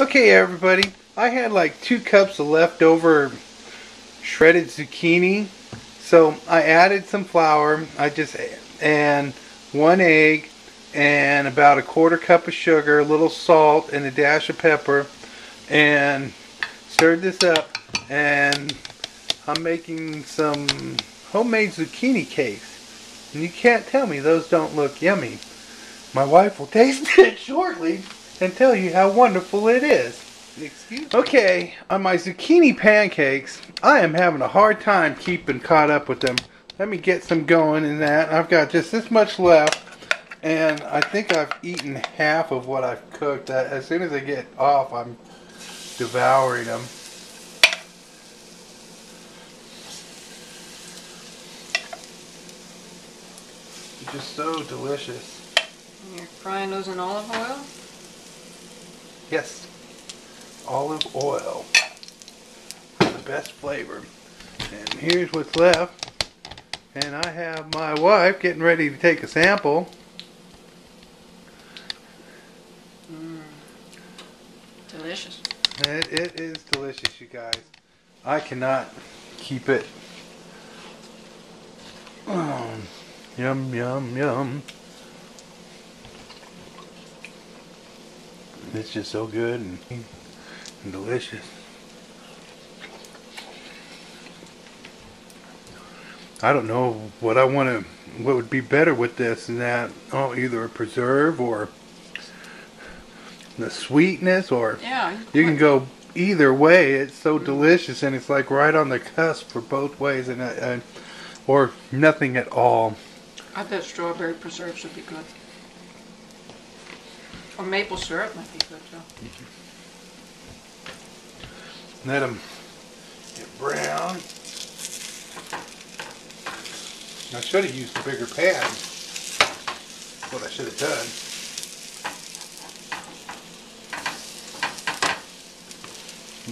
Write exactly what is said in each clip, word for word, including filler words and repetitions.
Okay everybody, I had like two cups of leftover shredded zucchini, so I added some flour, I just and one egg and about a quarter cup of sugar, a little salt and a dash of pepper, and stirred this up, and I'm making some homemade zucchini cakes. And you can't tell me those don't look yummy. My wife will taste it shortly and tell you how wonderful it is. Excuse me. Okay, on my zucchini pancakes, I am having a hard time keeping caught up with them. Let me get some going in that. I've got just this much left, and I think I've eaten half of what I've cooked. As soon as I get off, I'm devouring them. They're just so delicious. You're frying those in olive oil? Yes, olive oil for the best flavor. And here's what's left. And I have my wife getting ready to take a sample. Mm. Delicious. It, it is delicious, you guys. I cannot keep it. Oh, yum, yum, yum. It's just so good and, and delicious. I don't know what I want to, what would be better with this and that. Oh, either a preserve or the sweetness, or yeah, you can go either way. It's so mm-hmm. delicious, and it's like right on the cusp for both ways, and uh, or nothing at all. I bet strawberry preserve should be good. Or maple syrup might be good too. Mm-hmm. Let them get brown. I should have used a bigger pan. That's what I should have done.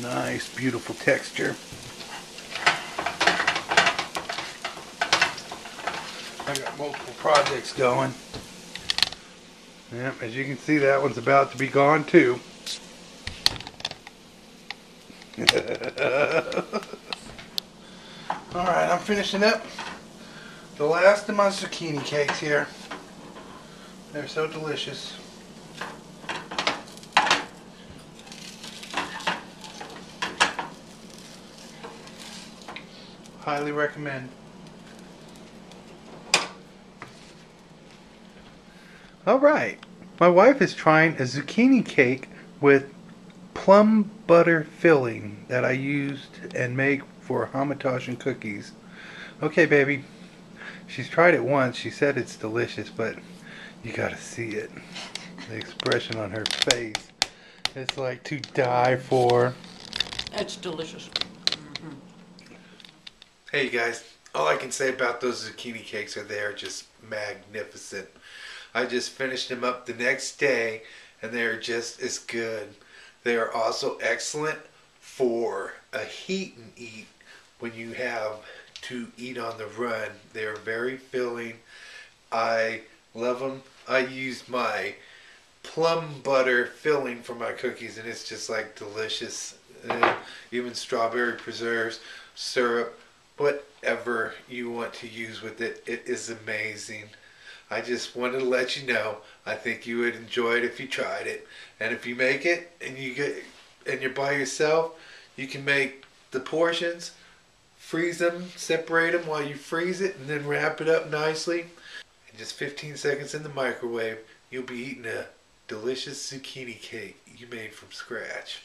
Nice, beautiful texture. I got multiple projects going. Yep, as you can see, that one's about to be gone too. Alright, I'm finishing up the last of my zucchini cakes here. They're so delicious. Highly recommend. Alright, my wife is trying a zucchini cake with plum butter filling that I used and make for hamantaschen cookies. Okay baby, she's tried it once, she said it's delicious, but you gotta see it. The expression on her face, it's like to die for. It's delicious. Mm-hmm. Hey you guys, all I can say about those zucchini cakes are they are just magnificent. I just finished them up the next day, and they are just as good. They are also excellent for a heat and eat when you have to eat on the run. They are very filling. I love them. I use my plum butter filling for my cookies, and it's just like delicious. Uh, even strawberry preserves, syrup, whatever you want to use with it, it is amazing. I just wanted to let you know, I think you would enjoy it if you tried it. And if you make it and you get and you're by yourself, you can make the portions, freeze them, separate them while you freeze it, and then wrap it up nicely. In just fifteen seconds in the microwave, you'll be eating a delicious zucchini cake you made from scratch.